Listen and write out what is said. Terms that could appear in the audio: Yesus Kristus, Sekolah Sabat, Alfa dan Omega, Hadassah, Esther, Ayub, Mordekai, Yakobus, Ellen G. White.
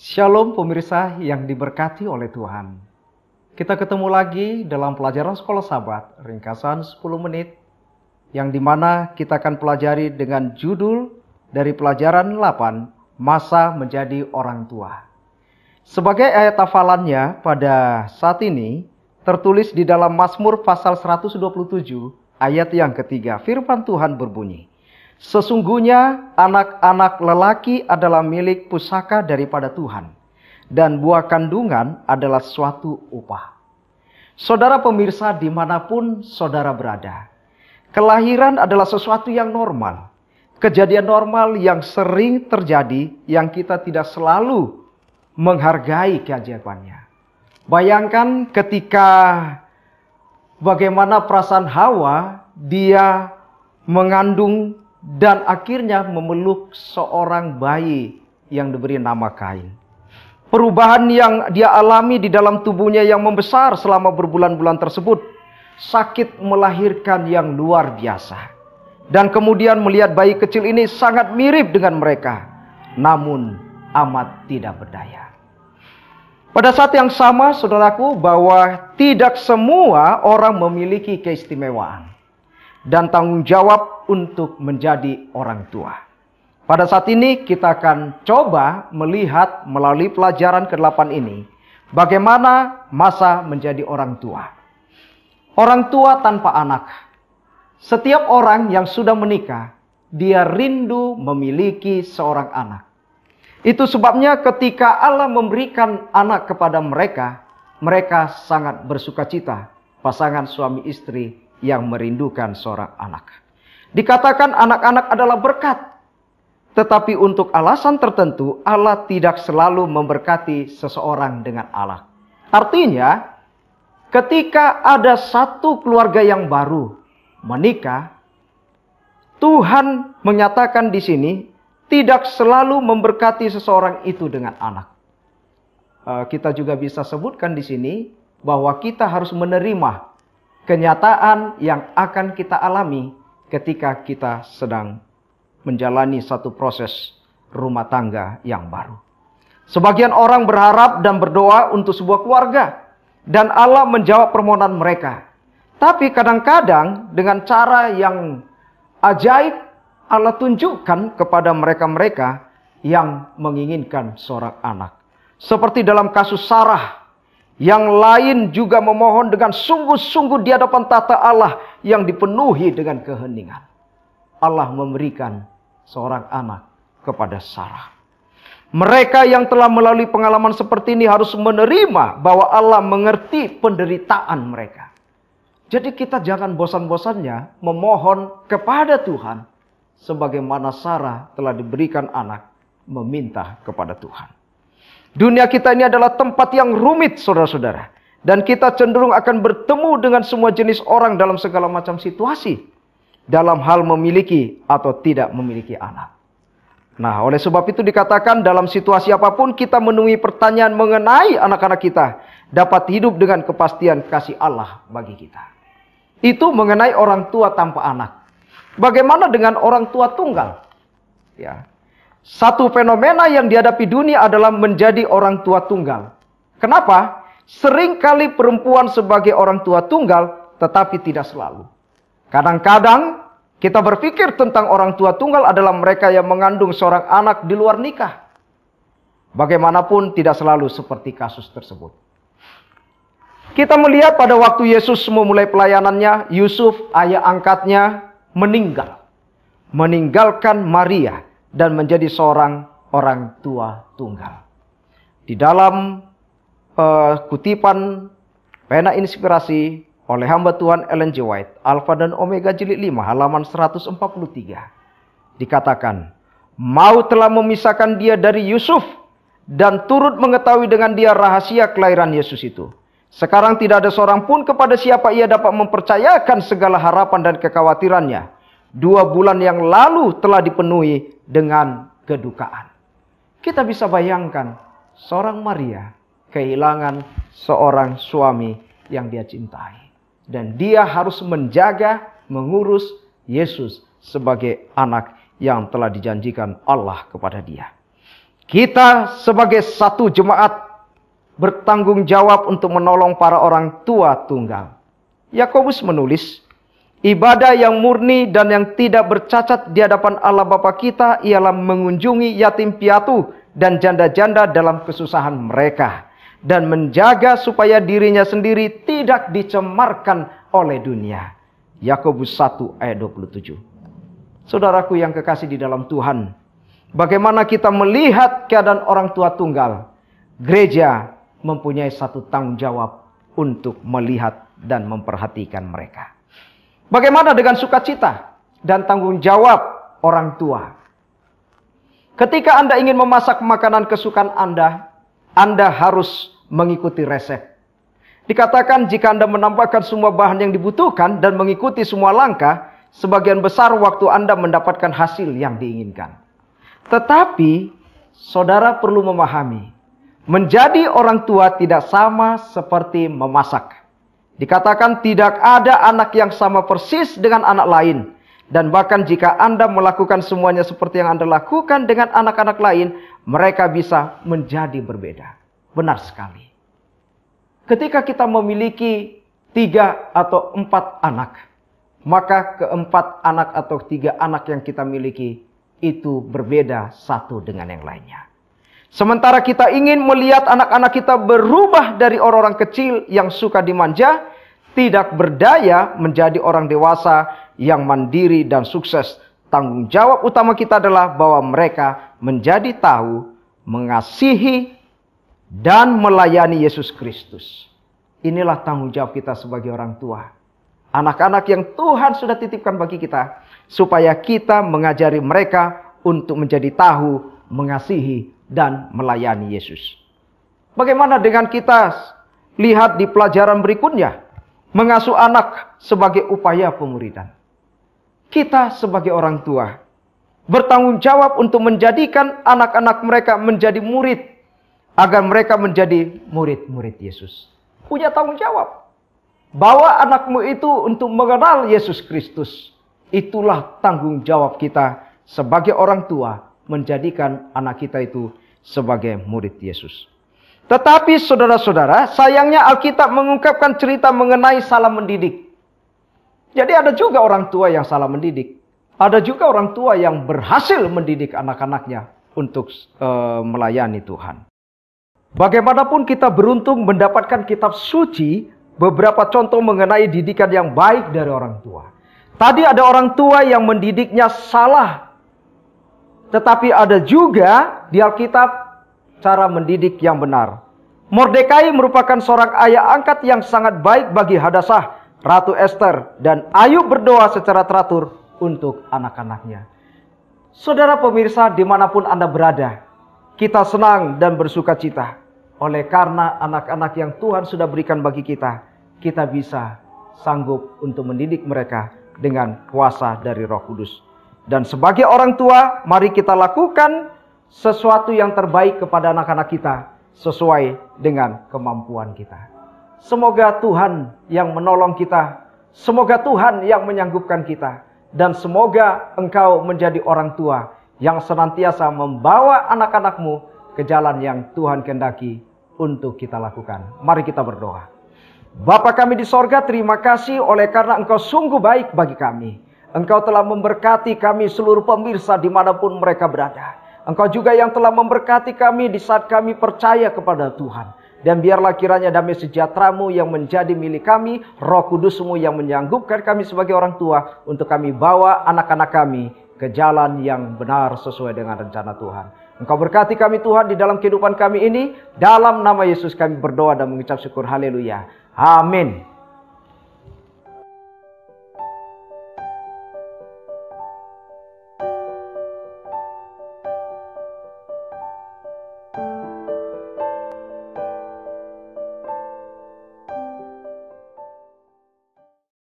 Shalom pemirsa yang diberkati oleh Tuhan. Kita ketemu lagi dalam pelajaran Sekolah Sabat, ringkasan 10 menit, yang dimana kita akan pelajari dengan judul dari pelajaran 8, Masa Menjadi Orang Tua. Sebagai ayat hafalannya pada saat ini, tertulis di dalam Mazmur pasal 127, ayat yang ketiga, firman Tuhan berbunyi, "Sesungguhnya anak-anak lelaki adalah milik pusaka daripada Tuhan, dan buah kandungan adalah suatu upah." Saudara pemirsa dimanapun saudara berada, kelahiran adalah sesuatu yang normal. Kejadian normal yang sering terjadi, yang kita tidak selalu menghargai keajaibannya. Bayangkan ketika bagaimana perasaan Hawa, dia mengandung dan akhirnya memeluk seorang bayi yang diberi nama Kain. Perubahan yang dia alami di dalam tubuhnya yang membesar selama berbulan-bulan tersebut. Sakit melahirkan yang luar biasa. Dan kemudian melihat bayi kecil ini sangat mirip dengan mereka. Namun amat tidak berdaya. Pada saat yang sama saudaraku, bahwa tidak semua orang memiliki keistimewaan dan tanggung jawab untuk menjadi orang tua. Pada saat ini kita akan coba melihat melalui pelajaran ke-8 ini, bagaimana masa menjadi orang tua. Orang tua tanpa anak. Setiap orang yang sudah menikah, dia rindu memiliki seorang anak. Itu sebabnya ketika Allah memberikan anak kepada mereka, mereka sangat bersuka cita, pasangan suami istri yang merindukan seorang anak. Dikatakan anak-anak adalah berkat. Tetapi untuk alasan tertentu, Allah tidak selalu memberkati seseorang dengan anak. Artinya, ketika ada satu keluarga yang baru menikah, Tuhan menyatakan di sini tidak selalu memberkati seseorang itu dengan anak. Kita juga bisa sebutkan di sini bahwa kita harus menerima kenyataan yang akan kita alami ketika kita sedang menjalani satu proses rumah tangga yang baru. Sebagian orang berharap dan berdoa untuk sebuah keluarga, dan Allah menjawab permohonan mereka. Tapi kadang-kadang dengan cara yang ajaib, Allah tunjukkan kepada mereka-mereka yang menginginkan seorang anak. Seperti dalam kasus Sarah. Yang lain juga memohon dengan sungguh-sungguh di hadapan tata Allah yang dipenuhi dengan keheningan. Allah memberikan seorang anak kepada Sarah. Mereka yang telah melalui pengalaman seperti ini harus menerima bahwa Allah mengerti penderitaan mereka. Jadi kita jangan bosan-bosannya memohon kepada Tuhan, sebagaimana Sarah telah diberikan anak meminta kepada Tuhan. Dunia kita ini adalah tempat yang rumit, saudara-saudara. Dan kita cenderung akan bertemu dengan semua jenis orang dalam segala macam situasi. Dalam hal memiliki atau tidak memiliki anak. Nah, oleh sebab itu dikatakan dalam situasi apapun kita menemui pertanyaan mengenai anak-anak kita. Dapat hidup dengan kepastian kasih Allah bagi kita. Itu mengenai orang tua tanpa anak. Bagaimana dengan orang tua tunggal? Ya. Satu fenomena yang dihadapi dunia adalah menjadi orang tua tunggal. Kenapa? Seringkali perempuan sebagai orang tua tunggal, tetapi tidak selalu. Kadang-kadang kita berpikir tentang orang tua tunggal adalah mereka yang mengandung seorang anak di luar nikah. Bagaimanapun tidak selalu seperti kasus tersebut. Kita melihat pada waktu Yesus memulai pelayanannya, Yusuf, ayah angkatnya, meninggalkan Maria. Dan menjadi seorang orang tua tunggal. Di dalam kutipan pena inspirasi oleh hamba Tuhan Ellen G. White, Alfa dan Omega jilid 5 halaman 143. Dikatakan, "Maut telah memisahkan dia dari Yusuf dan turut mengetahui dengan dia rahasia kelahiran Yesus itu. Sekarang tidak ada seorang pun kepada siapa ia dapat mempercayakan segala harapan dan kekhawatirannya. 2 bulan yang lalu telah dipenuhi dengan kedukaan." Kita bisa bayangkan seorang Maria kehilangan seorang suami yang dia cintai. Dan dia harus menjaga, mengurus Yesus sebagai anak yang telah dijanjikan Allah kepada dia. Kita sebagai satu jemaat bertanggung jawab untuk menolong para orang tua tunggal. Yakobus menulis, ibadah yang murni dan yang tidak bercacat di hadapan Allah Bapa kita ialah mengunjungi yatim piatu dan janda-janda dalam kesusahan mereka, dan menjaga supaya dirinya sendiri tidak dicemarkan oleh dunia. Yakobus 1 ayat 27. Saudaraku yang kekasih di dalam Tuhan, bagaimana kita melihat keadaan orang tua tunggal? Gereja mempunyai satu tanggung jawab untuk melihat dan memperhatikan mereka. Bagaimana dengan sukacita dan tanggung jawab orang tua? Ketika Anda ingin memasak makanan kesukaan Anda, Anda harus mengikuti resep. Dikatakan jika Anda menambahkan semua bahan yang dibutuhkan dan mengikuti semua langkah, sebagian besar waktu Anda mendapatkan hasil yang diinginkan. Tetapi, saudara perlu memahami, menjadi orang tua tidak sama seperti memasak. Dikatakan tidak ada anak yang sama persis dengan anak lain. Dan bahkan jika Anda melakukan semuanya seperti yang Anda lakukan dengan anak-anak lain, mereka bisa menjadi berbeda. Benar sekali. Ketika kita memiliki 3 atau 4 anak, maka keempat anak atau 3 anak yang kita miliki itu berbeda satu dengan yang lainnya. Sementara kita ingin melihat anak-anak kita berubah dari orang-orang kecil yang suka dimanja, tidak berdaya, menjadi orang dewasa yang mandiri dan sukses. Tanggung jawab utama kita adalah bahwa mereka menjadi tahu, mengasihi, dan melayani Yesus Kristus. Inilah tanggung jawab kita sebagai orang tua. Anak-anak yang Tuhan sudah titipkan bagi kita, supaya kita mengajari mereka untuk menjadi tahu, mengasihi, dan melayani Yesus. Bagaimana dengan kita lihat di pelajaran berikutnya? Mengasuh anak sebagai upaya pemuridan. Kita sebagai orang tua bertanggung jawab untuk menjadikan anak-anak mereka menjadi murid, agar mereka menjadi murid-murid Yesus. Punya tanggung jawab. Bawa anakmu itu untuk mengenal Yesus Kristus. Itulah tanggung jawab kita sebagai orang tua, menjadikan anak kita itu sebagai murid Yesus. Tetapi saudara-saudara, sayangnya Alkitab mengungkapkan cerita mengenai salah mendidik. Jadi ada juga orang tua yang salah mendidik. Ada juga orang tua yang berhasil mendidik anak-anaknya untuk melayani Tuhan. Bagaimanapun kita beruntung mendapatkan kitab suci, beberapa contoh mengenai didikan yang baik dari orang tua. Tadi ada orang tua yang mendidiknya salah. Tetapi ada juga di Alkitab cara mendidik yang benar. Mordekai merupakan seorang ayah angkat yang sangat baik bagi Hadassah, Ratu Esther, dan Ayub berdoa secara teratur untuk anak-anaknya. Saudara pemirsa, dimanapun Anda berada, kita senang dan bersuka cita. Oleh karena anak-anak yang Tuhan sudah berikan bagi kita, kita bisa sanggup untuk mendidik mereka dengan kuasa dari Roh Kudus. Dan sebagai orang tua, mari kita lakukan sesuatu yang terbaik kepada anak-anak kita sesuai dengan kemampuan kita. Semoga Tuhan yang menolong kita, semoga Tuhan yang menyanggupkan kita, dan semoga engkau menjadi orang tua yang senantiasa membawa anak-anakmu ke jalan yang Tuhan kehendaki untuk kita lakukan. Mari kita berdoa. Bapa kami di sorga, terima kasih oleh karena engkau sungguh baik bagi kami. Engkau telah memberkati kami seluruh pemirsa dimanapun mereka berada. Engkau juga yang telah memberkati kami di saat kami percaya kepada Tuhan. Dan biarlah kiranya damai sejahtera-Mu yang menjadi milik kami, Roh Kudus-Mu yang menyanggupkan kami sebagai orang tua, untuk kami bawa anak-anak kami ke jalan yang benar sesuai dengan rencana Tuhan. Engkau berkati kami Tuhan di dalam kehidupan kami ini. Dalam nama Yesus kami berdoa dan mengucap syukur. Haleluya. Amin.